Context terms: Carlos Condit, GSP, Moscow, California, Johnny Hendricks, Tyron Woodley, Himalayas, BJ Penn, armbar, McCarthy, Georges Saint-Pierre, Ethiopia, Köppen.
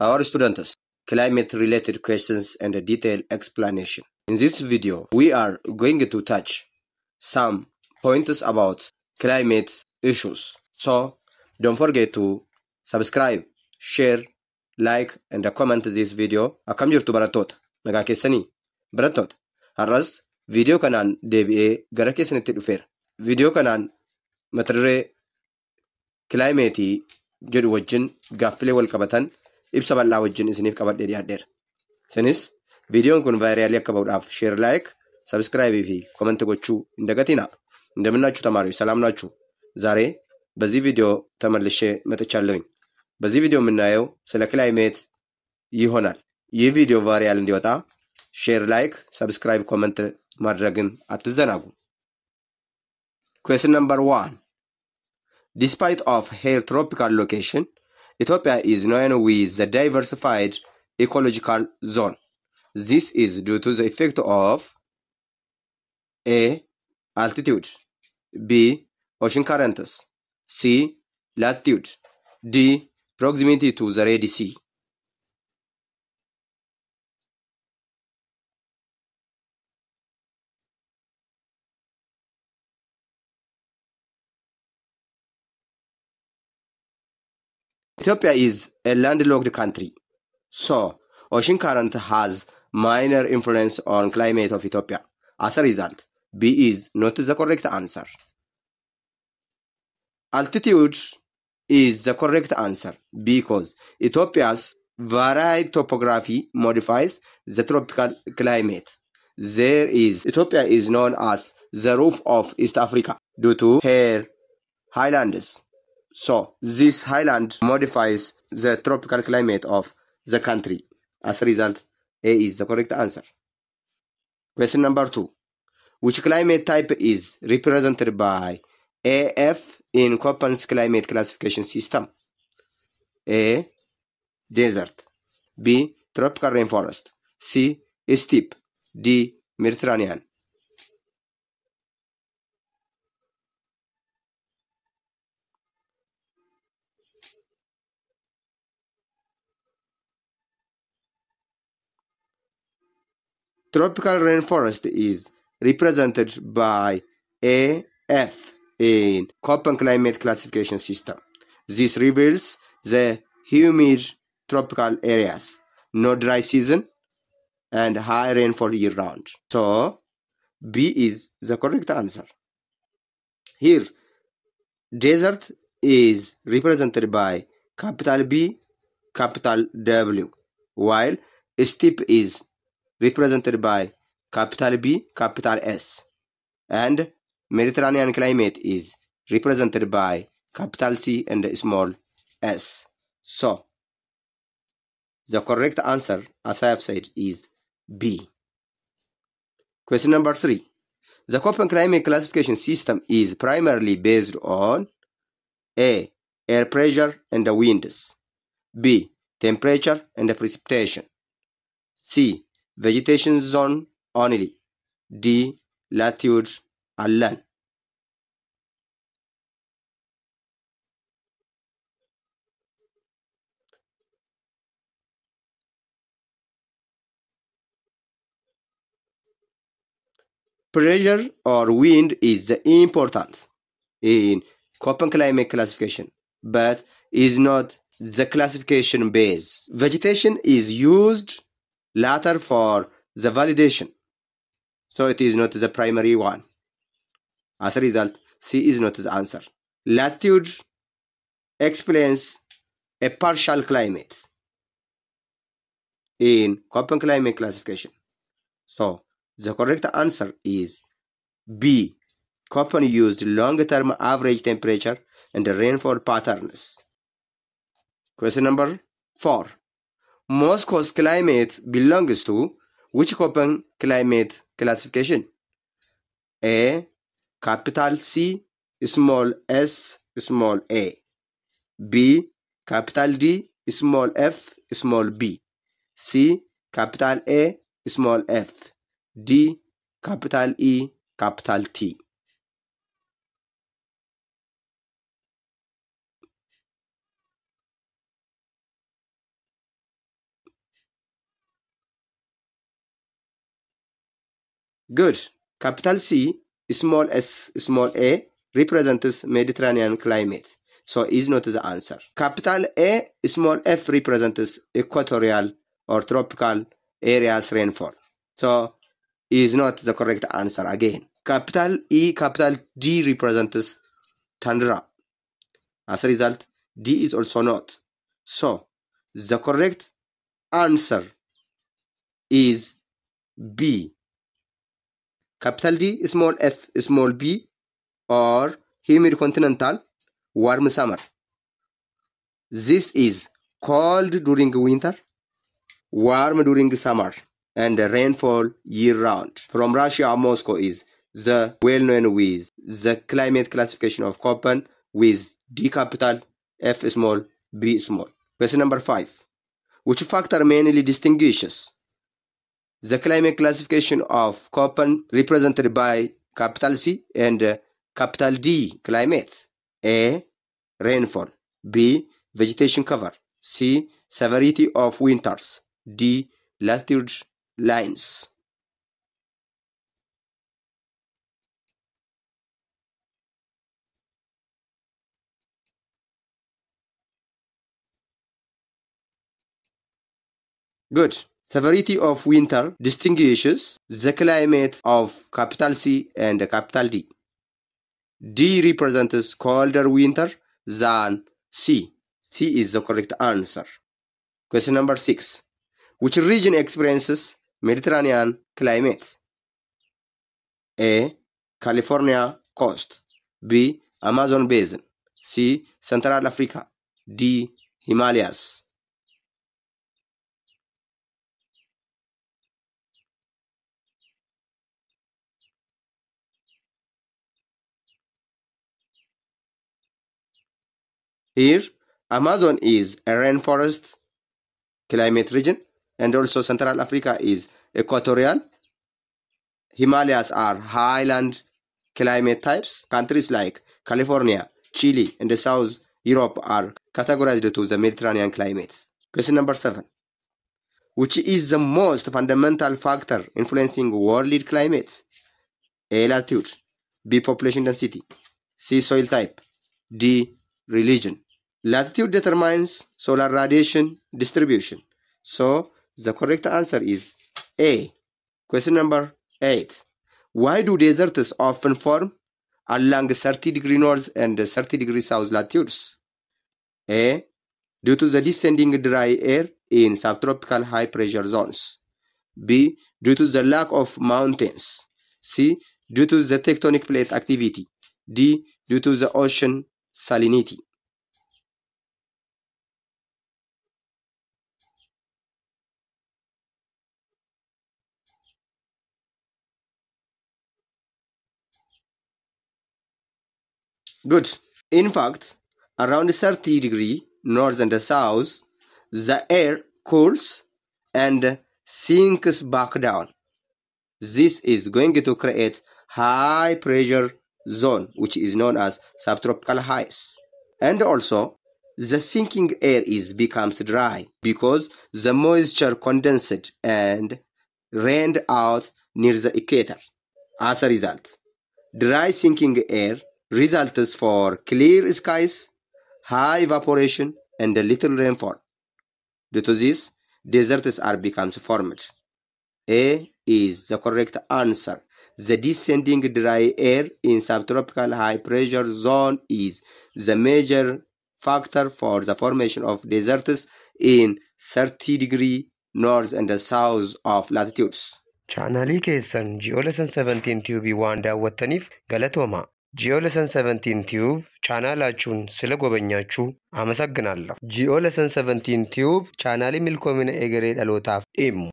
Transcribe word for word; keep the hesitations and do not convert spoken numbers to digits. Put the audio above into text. our students, climate-related questions and a detailed explanation. In this video, we are going to touch some points about climate issues. So, don't forget to subscribe, share, like, and comment this video. Akam jirtu baratot, naga kesani, baratot. Arras, video kanan debi'e gara kesaniti dufer. Video kanan matrre climate jiru wajjin gaffile wal kabatan ibsa balla wajjin isinif kabat dedi hadder. Senis, video kun viral yak kabat af, share, like, subscribe ifi, comment gochu indagatina. Indaminachu tamaru, salam nachu. Zare, bazi video tamarlishe metachalluin. Bazi video minnayo, sela climate yihonal. Ye video viral indiwata. Share, like, subscribe, comment, madragin at zanagu. Question number one. Despite of her tropical location, Ethiopia is known with a diversified ecological zone. This is due to the effect of A. Altitude, B. Ocean currents, C. Latitude, D. Proximity to the Red Sea. Ethiopia is a landlocked country, so ocean current has minor influence on climate of Ethiopia. As a result, B is not the correct answer. Altitude is the correct answer because Ethiopia's varied topography modifies the tropical climate. There is Ethiopia is known as the roof of East Africa due to her highlands. So, this highland modifies the tropical climate of the country. As a result, A is the correct answer. Question number two. Which climate type is represented by A F in Köppen's climate classification system? A. Desert. B. Tropical rainforest. C. Steppe. D. Mediterranean. Tropical rainforest is represented by A F in Köppen climate classification system. This reveals the humid tropical areas, no dry season, and high rainfall year-round. So, B is the correct answer. Here, desert is represented by capital B, capital W, while steppe is represented by capital B, capital S, and Mediterranean climate is represented by capital C and small s. So, the correct answer, as I have said, is B. Question number three. The Köppen climate classification system is primarily based on A. Air pressure and the winds, B. Temperature and the precipitation, C. Vegetation zone only, D. Latitude alone. Pressure or wind is important in Köppen climate classification, but is not the classification base. Vegetation is used later for the validation, so it is not the primary one. As a result, C is not the answer. Latitude explains a partial climate in Köppen climate classification, so the correct answer is B. Köppen used long-term average temperature and rainfall patterns. Question number four. Moscow's climate belongs to which Köppen climate classification? A. Capital C, small s, small a. B. Capital D, small f, small b. C. Capital A, small f. D. Capital E, capital T. Good. Capital C, small s, small a, represents Mediterranean climate. So is not the answer. Capital A, small f represents equatorial or tropical areas rainfall. So is not the correct answer again. Capital E, capital D represents tundra. As a result, D is also not. So the correct answer is B. Capital D, small f, small b, or humid continental, warm summer. This is cold during winter, warm during summer, and rainfall year-round. From Russia, Moscow is the well-known with the climate classification of Köppen with D capital, F small, B small. Question number five. Which factor mainly distinguishes the climate classification of Köppen represented by capital C and capital D climate? A, rainfall. B, vegetation cover. C, severity of winters. D, latitude lines. Good. Severity of winter distinguishes the climate of capital C and capital D. D represents colder winter than C. C is the correct answer. Question number six. Which region experiences Mediterranean climate? A, California coast. B, Amazon basin. C, Central Africa. D, Himalayas. Here, Amazon is a rainforest climate region, and also Central Africa is equatorial. Himalayas are highland climate types. Countries like California, Chile, and the South Europe are categorized to the Mediterranean climate. Question number seven. Which is the most fundamental factor influencing world climate? A, latitude. B, population density. C, soil type. D, religion. Latitude determines solar radiation distribution. So the correct answer is A. Question number eight. Why do deserts often form along thirty degree north and thirty degree south latitudes? A, due to the descending dry air in subtropical high pressure zones. B, due to the lack of mountains. C, due to the tectonic plate activity. D, due to the ocean salinity. Good. In fact, around thirty degree north and south, the air cools and sinks back down. This is going to create high pressure zone, which is known as subtropical highs. And also, the sinking air is becomes dry because the moisture condensed and rained out near the equator. As a result, dry sinking air results for clear skies, high evaporation, and little rainfall. Due to this, deserts are becomes formed. A is the correct answer. The descending dry air in subtropical high pressure zone is the major factor for the formation of deserts in thirty degree north and south of latitudes. Channel Kesan Geo Lesson seventeen Tube Wanda Watanif Galatoma. Geo Lesson seventeen Tube Channel Achun Silagobanyachu Amasaganala. Geo Lesson seventeen Tube Channel Milkomin Egeret Alotaf Im.